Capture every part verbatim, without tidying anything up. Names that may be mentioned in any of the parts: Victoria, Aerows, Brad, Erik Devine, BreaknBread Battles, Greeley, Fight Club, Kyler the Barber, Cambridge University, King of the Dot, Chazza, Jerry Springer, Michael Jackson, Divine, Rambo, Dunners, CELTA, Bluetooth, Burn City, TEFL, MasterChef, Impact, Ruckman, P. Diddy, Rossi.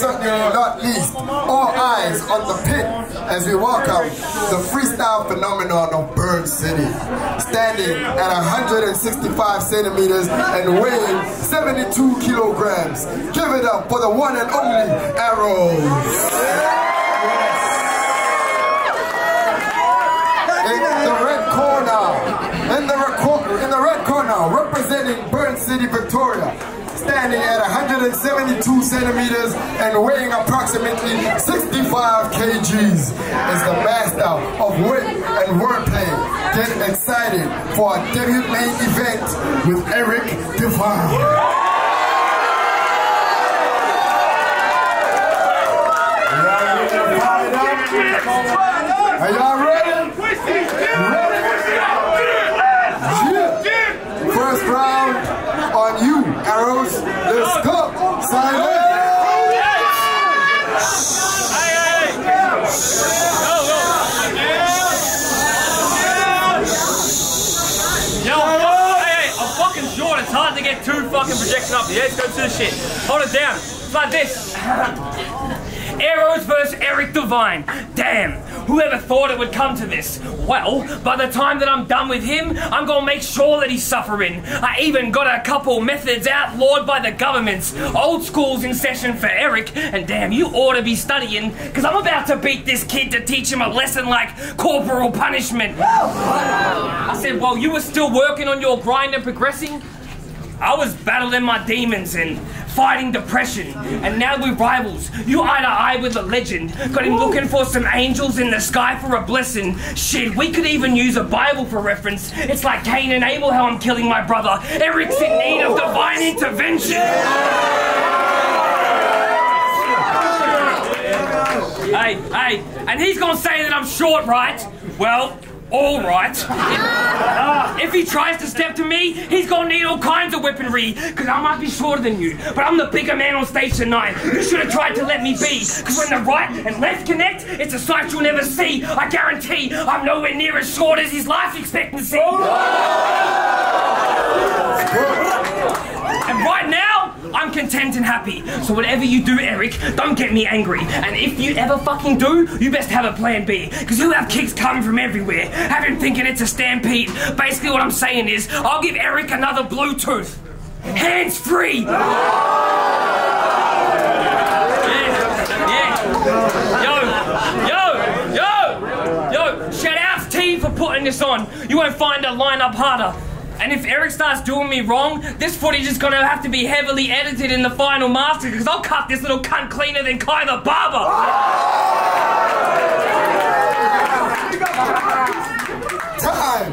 certainly not least, all eyes on the pit as we welcome the freestyle phenomenon of Burn City, standing at one hundred sixty-five centimeters and weighing seventy-two kilograms. Give it up for the one and only Aerows. In the, in the red corner, representing Burn City, Victoria, standing at one hundred seventy-two centimeters and weighing approximately sixty-five kilograms, is the master of wit and wordplay. Get excited for our debut main event with Erik Devine. Are y'all ready? Ready? First round on you, Aerows. Let's go. Silence. Yo, hey, I'm fucking short. It's hard to get two fucking projections up. Yeah, let's go to the shit. Hold it down. It's like this. Aerows versus Erik Devine. Damn. Whoever thought it would come to this? Well, by the time that I'm done with him, I'm gonna make sure that he's suffering. I even got a couple methods outlawed by the governments. Old school's in session for Erik, and damn, you ought to be studying, because I'm about to beat this kid to teach him a lesson like corporal punishment. I said, well, you were still working on your grind and progressing? I was battling my demons and fighting depression, and now we're rivals. You eye to eye with a legend. Got him looking for some angels in the sky for a blessing. Shit, we could even use a Bible for reference. It's like Cain and Abel how I'm killing my brother. Eric's in need of divine intervention. Hey, hey, and he's gonna say that I'm short, right? Well, all right. If, uh, if he tries to step to me, he's gonna need all kinds of weaponry, because I might be shorter than you, but I'm the bigger man on stage tonight. You should have tried to let me be, because when the right and left connect, it's a sight you'll never see. I guarantee I'm nowhere near as short as his life expectancy. And right now, I'm content and happy. So whatever you do, Erik, don't get me angry. And if you ever fucking do, you best have a plan B, because you'll have kicks coming from everywhere. Have him thinking it's a stampede. Basically what I'm saying is, I'll give Erik another Bluetooth. Hands free! Yeah, yeah. Yo, yo! Yo! Yo! Shout out to T for putting this on. You won't find a lineup harder. And if Erik starts doing me wrong, this footage is gonna have to be heavily edited in the final master, because I'll cut this little cunt cleaner than Kyler the Barber! Time!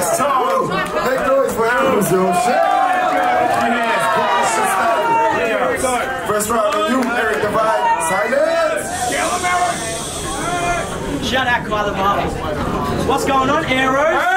It's time! Make noise for Aerows, yo! Here we go! First round for you, Erik Devine. Silence! Kill him, Erik! Shout out Kyler the Barber. What's going on, Aerows?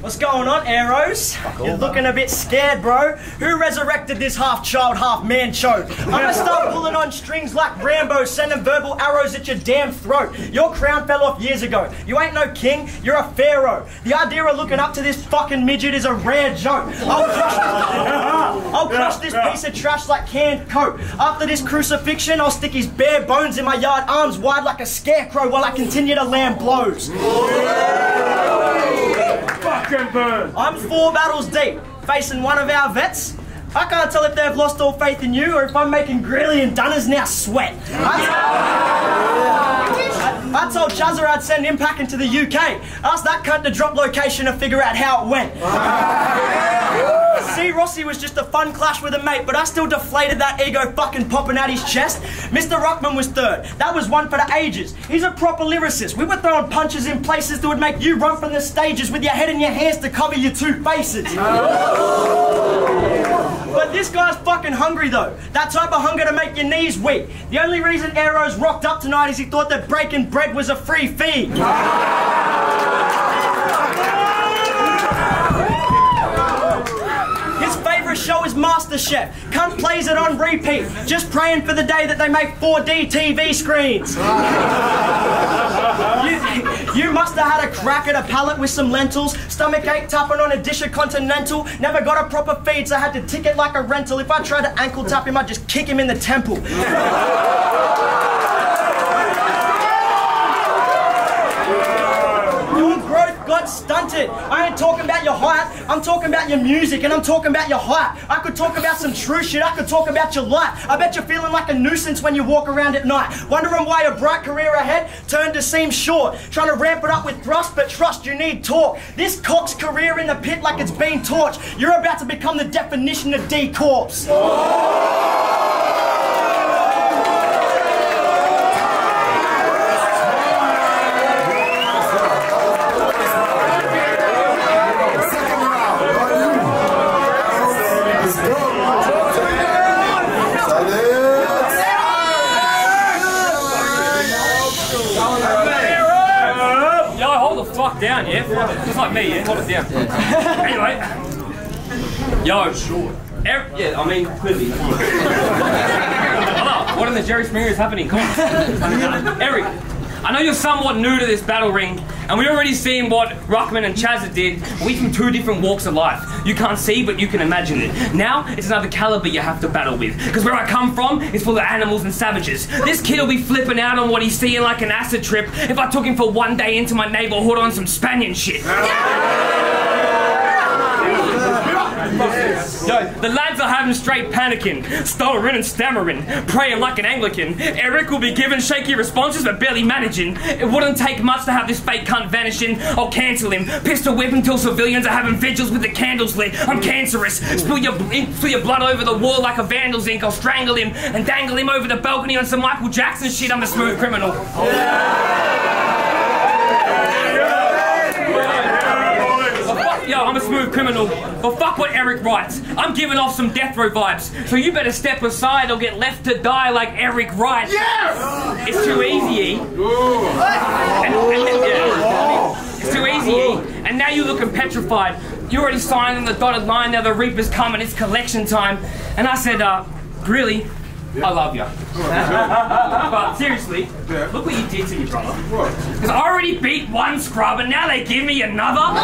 What's going on, Aerows? You're looking a bit scared, bro. Who resurrected this half-child, half-man choke? I'm gonna start pulling on strings like Rambo, sending verbal Aerows at your damn throat. Your crown fell off years ago. You ain't no king, you're a pharaoh. The idea of looking up to this fucking midget is a rare joke. I'll crush, I'll crush this piece of trash like canned coke. After this crucifixion, I'll stick his bare bones in my yard, arms wide like a scarecrow, while I continue to land blows. I'm four battles deep, facing one of our vets. I can't tell if they've lost all faith in you or if I'm making Greeley and Dunners now sweat. I told Chazza I'd send Impact into the U K. Asked that cunt to drop location and figure out how it went. See, Rossi was just a fun clash with a mate, but I still deflated that ego fucking popping out his chest. Mister Ruckman was third. That was one for the ages. He's a proper lyricist. We were throwing punches in places that would make you run from the stages with your head in your hands to cover your two faces. But this guy's fucking hungry though. That type of hunger to make your knees weak. The only reason Aerows rocked up tonight is he thought that breaking bread was a free feed. Show is MasterChef. Cunt plays it on repeat. Just praying for the day that they make four D T V screens. you, You must have had a crack at a pallet with some lentils, stomach ache tapping on a dish of continental, never got a proper feed so I had to tick it like a rental. If I tried to ankle tap him, I'd just kick him in the temple. Got stunted. I ain't talking about your height, I'm talking about your music, and I'm talking about your hype. I could talk about some true shit, I could talk about your life. I bet you're feeling like a nuisance when you walk around at night, wondering why your bright career ahead turned to seem short. Trying to ramp it up with thrust, but trust you need talk. This cock's career in the pit like it's been torched. You're about to become the definition of D-Corps. Down, yeah? Just like me, yeah? Hold it down. Anyway. Yo, sure. Every, yeah, I mean, clearly. Hello, what in the Jerry Springer is happening? Come on. Erik, I know you're somewhat new to this battle ring, and we've already seen what Ruckman and Chazza did. We from two different walks of life. You can't see, but you can imagine it. Now, it's another caliber you have to battle with. Because where I come from is full of animals and savages. This kid'll be flipping out on what he's seeing like an acid trip if I took him for one day into my neighborhood on some Spaniard shit. Yo, the lads are having straight panicking, stuttering and stammering, praying like an Anglican. Erik will be giving shaky responses but barely managing. It wouldn't take much to have this fake cunt vanishing. I'll cancel him, pistol whip until civilians are having vigils with the candles lit. I'm cancerous, spill your, spill your blood over the wall like a vandal's ink. I'll strangle him and dangle him over the balcony on some Michael Jackson shit. I'm a smooth criminal. Yo, I'm a smooth criminal, but fuck what Erik writes. I'm giving off some death row vibes, so you better step aside or get left to die like Erik writes. Yes! It's too easy, E. And, and then, yeah, it's too easy, E. And now you're looking petrified. You already signed on the dotted line, now the Reaper's coming, it's collection time. And I said, uh, Greeley, I love you. But seriously, look what you did to me, brother. Because I already beat one scrub and now they give me another.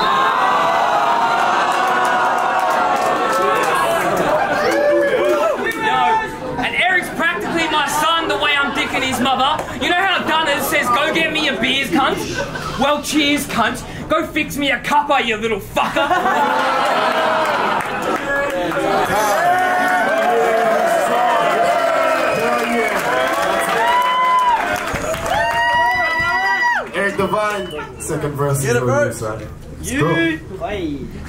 No. And Erik's practically my son the way I'm dicking his mother. You know how Dunners says, go get me a beers, cunt? Well, cheers, cunt. Go fix me a cuppa, you little fucker. Divine. Second verse. Get it, bro. You,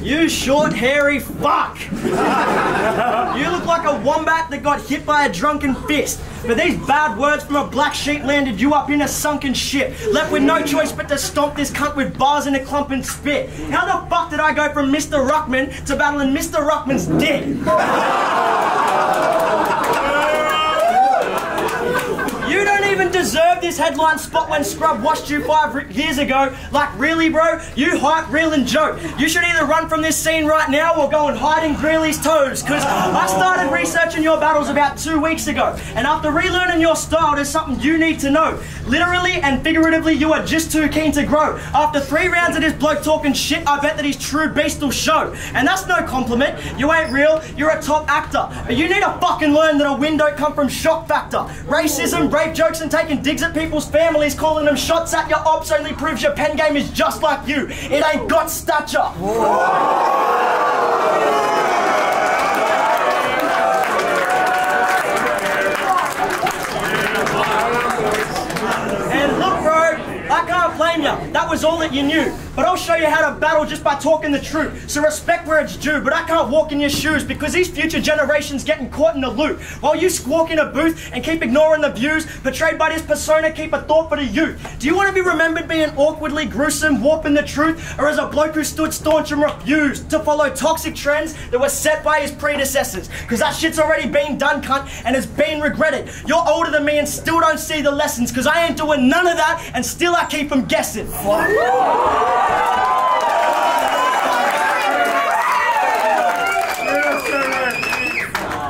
you short, hairy fuck. You look like a wombat that got hit by a drunken fist. But these bad words from a black sheep landed you up in a sunken ship, left with no choice but to stomp this cunt with bars in a clump and spit. How the fuck did I go from Mister Ruckman to battling Mister Ruckman's dick? You don't even deserve this headline spot when Scrub watched you five years ago. Like, really, bro? You hype, reel and joke. You should either run from this scene right now or go and hide in Greeley's toes. Because I started researching your battles about two weeks ago. And after relearning your style, there's something you need to know. Literally and figuratively, you are just too keen to grow. After three rounds of this bloke talking shit, I bet that his true beast will show. And that's no compliment. You ain't real. You're a top actor. But you need to fucking learn that a win don't come from shock factor. Racism, jokes and taking digs at people's families, calling them shots at your ops only proves your pen game is just like you. It ain't got stature. And look, bro, I can't blame you. That was all that you knew. But I'll show you how to battle just by talking the truth. So respect where it's due, but I can't walk in your shoes because these future generations getting caught in the loop. While you squawk in a booth and keep ignoring the views portrayed by this persona, keep a thought for the youth. Do you want to be remembered being awkwardly gruesome, warping the truth, or as a bloke who stood staunch and refused to follow toxic trends that were set by his predecessors? Because that shit's already been done, cunt, and it's been regretted. You're older than me and still don't see the lessons because I ain't doing none of that and still I keep them guessing.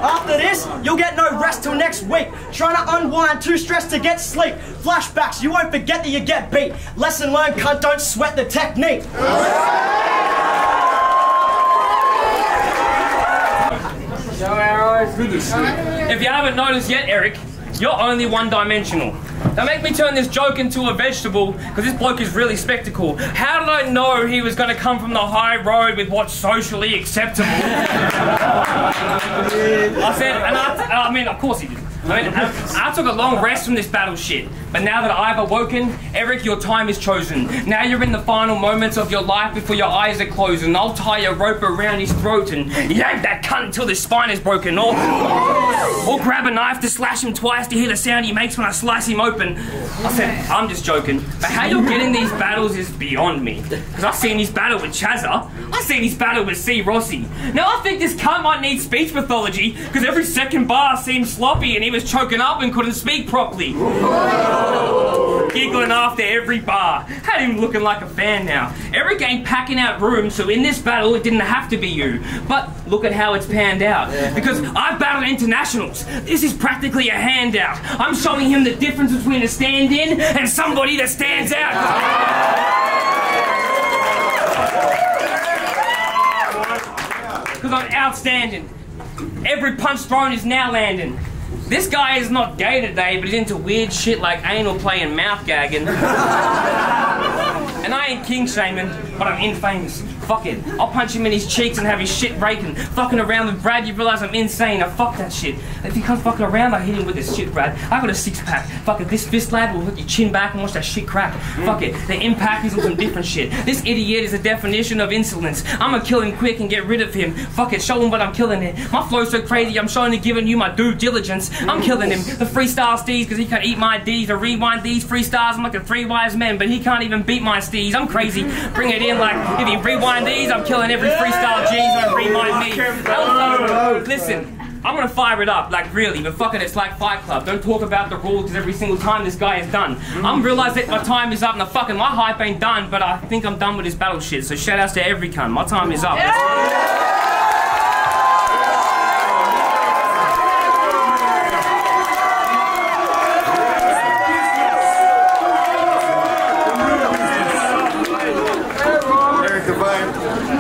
After after this, you'll get no rest till next week. Trying to unwind, too stressed to get sleep. Flashbacks, you won't forget that you get beat. Lesson learned, cunt, don't sweat the technique. So, Aerows, if you haven't noticed yet, Eric, you're only one-dimensional. Now make me turn this joke into a vegetable, because this bloke is really spectacle. How did I know he was going to come from the high road with what's socially acceptable? I said, and I, I mean, of course he did. I mean, I, I took a long rest from this battle shit, but now that I've awoken, Eric, your time is chosen. Now you're in the final moments of your life before your eyes are closed, and I'll tie a rope around his throat and yank that cunt until his spine is broken, or, or grab a knife to slash him twice to hear the sound he makes when I slice him open. I said, I'm just joking, but how you're getting these battles is beyond me, because I've seen his battle with Chazza, I've seen his battle with C. Rossi. Now I think this cunt might need speech pathology, because every second bar seems sloppy and he was choking up and couldn't speak properly. Giggling after every bar. Had him looking like a fan now. Eric ain't packing out room, so in this battle it didn't have to be you. But look at how it's panned out. Because I've battled internationals. This is practically a handout. I'm showing him the difference between a stand-in and somebody that stands out. Because I'm outstanding. Every punch thrown is now landing. This guy is not gay today, but he's into weird shit like anal play and mouth gagging. And I ain't king shaming, but I'm infamous. Fuck it. I'll punch him in his cheeks and have his shit raking. Fucking around with Brad, you realise I'm insane. I fuck that shit. If he comes fucking around, I hit him with this shit, Brad. I got a six-pack. Fuck it, this fist lad will put your chin back and watch that shit crack. Mm. Fuck it. The Impact is on some different shit. This idiot is the definition of insolence. I'ma kill him quick and get rid of him. Fuck it, show him what I'm killing it. My flow's so crazy, I'm showing and giving you my due diligence. I'm killing him. The freestyle steez, because he can't eat my D's. I rewind these freestyles, I'm like a three wise men, but he can't even beat my steez. I'm crazy. Bring it in like if he rewind these, I'm killing every freestyle G's and remind me. Also, listen, I'm gonna fire it up, like really, but fuck it, it's like Fight Club. Don't talk about the rules, because every single time this guy is done. I'm realised that my time is up, and the fucking my hype ain't done, but I think I'm done with this battle shit, so shout outs to every cunt. My time is up. Yeah.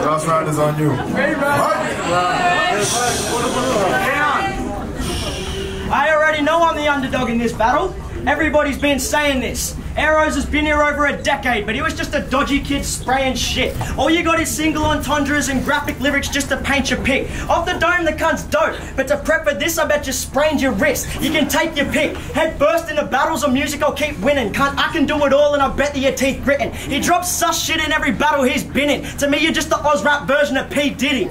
Last round is on you. Hey, right. I already know I'm the underdog in this battle. Everybody's been saying this. Aerows has been here over a decade, but he was just a dodgy kid spraying shit. All you got is single entendres and graphic lyrics just to paint your pick. Off the dome, the cunt's dope, but to prep for this, I bet you sprained your wrist. You can take your pick. Head burst into battles or music, I'll keep winning. Cunt, I can do it all, and I bet that your teeth gritting. He drops sus shit in every battle he's been in. To me, you're just the Oz rap version of P. Diddy.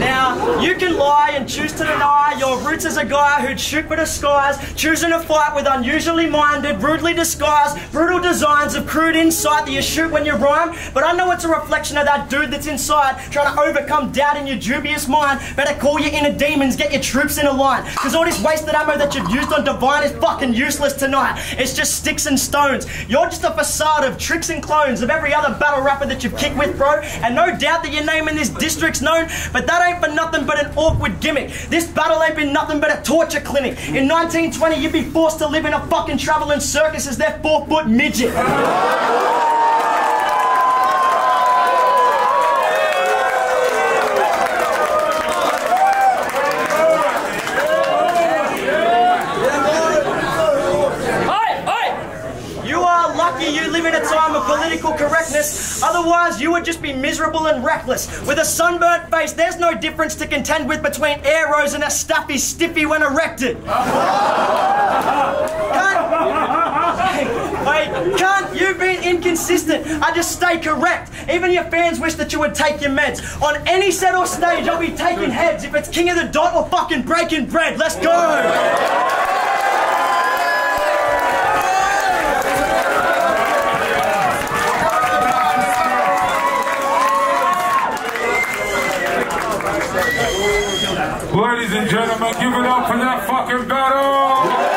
Now, you can lie and choose to deny your roots as a guy who'd shoot for the skies, choosing to fight with unusually minded, rudely disguised, brutal designs of crude insight that you shoot when you rhyme. But I know it's a reflection of that dude that's inside, trying to overcome doubt in your dubious mind. Better call your inner demons, get your troops in a line. Because all this wasted ammo that you've used on Divine is fucking useless tonight. It's just sticks and stones. You're just a facade of tricks and clones of every other battle rapper that you've kicked with, bro. And no doubt that your name in this district's known, but that ain't for nothing but an awkward gimmick. This battle ain't been nothing but a torture clinic. In nineteen twenty, you'd be forced to live in a fucking traveling circus as their four-foot midget. Correctness, otherwise you would just be miserable and reckless. With a sunburnt face, there's no difference to contend with between Aerows and a stuffy stiffy when erected. Wait, cunt, you've been inconsistent. I just stay correct. Even your fans wish that you would take your meds. On any set or stage, I'll be taking heads if it's King of the Dot or fucking Breaking Bread. Let's go! Ladies and gentlemen, give it up for that fucking battle!